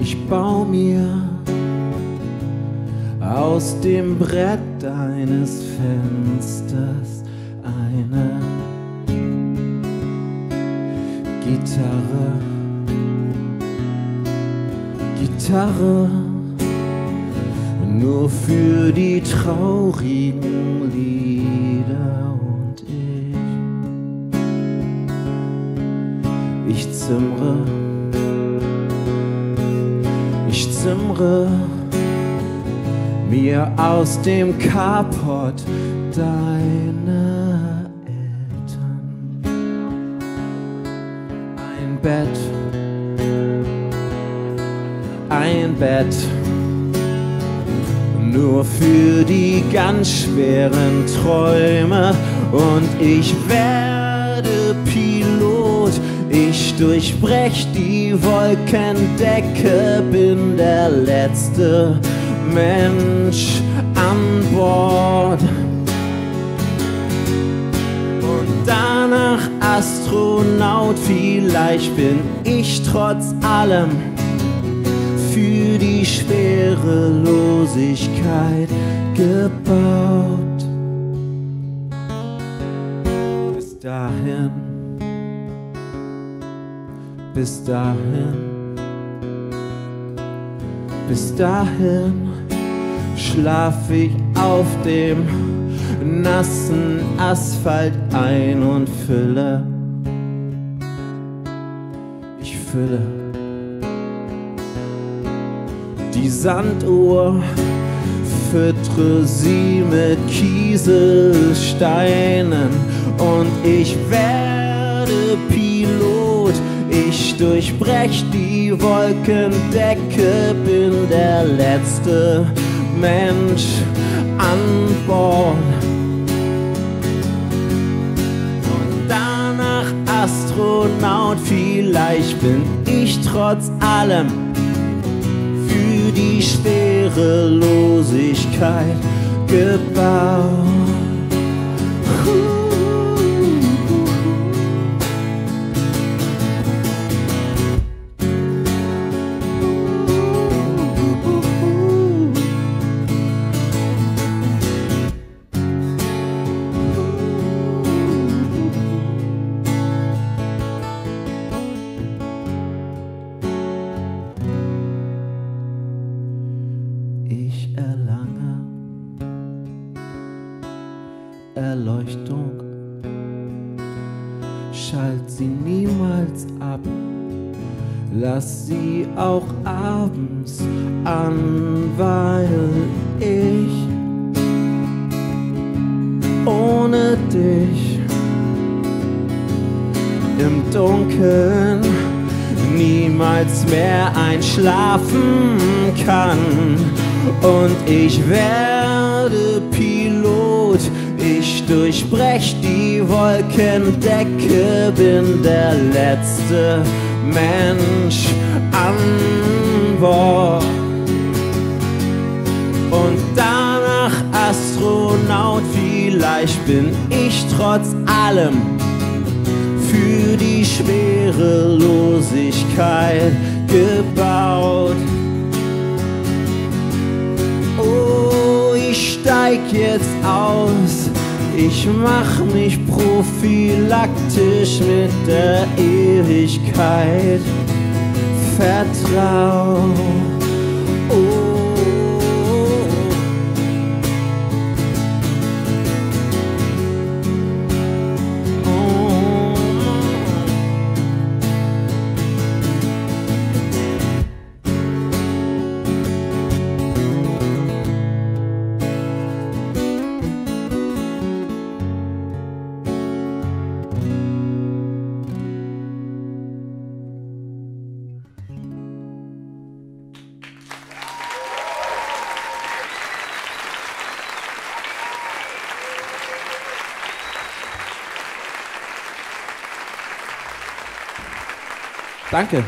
Ich bau mir aus dem Brett eines Fensters eine Gitarre, nur für die traurigen Lieder. Und ich zimmere mir aus dem Carport deiner Eltern ein Bett, nur für die ganz schweren Träume. Und ich werde Pilot, ich durchbrech die Wolkendecke, bin der letzte Mensch an Bord. Und danach Astronaut, vielleicht bin ich trotz allem für die Schwerelosigkeit gebaut. Bis dahin schlaf ich auf dem nassen Asphalt ein und fülle die Sanduhr, füttere sie mit Kieselsteinen. Und ich werde Pilot, ich durchbrech die Wolkendecke, bin der letzte Mensch an Bord. Und danach Astronaut, vielleicht bin ich trotz allem für die Schwerelosigkeit gebaut. Ich erlange Erleuchtung, schalt sie niemals ab, lass sie auch abends an, weil ich ohne dich im Dunkeln niemals mehr einschlafen kann. Und ich werde Pilot, ich durchbrech die Wolkendecke, bin der letzte Mensch an Bord. Und danach Astronaut, vielleicht bin ich trotz allem für die Schwerelosigkeit gebaut. Ich steig jetzt aus, ich mach mich prophylaktisch mit der Ewigkeit vertraut. Danke.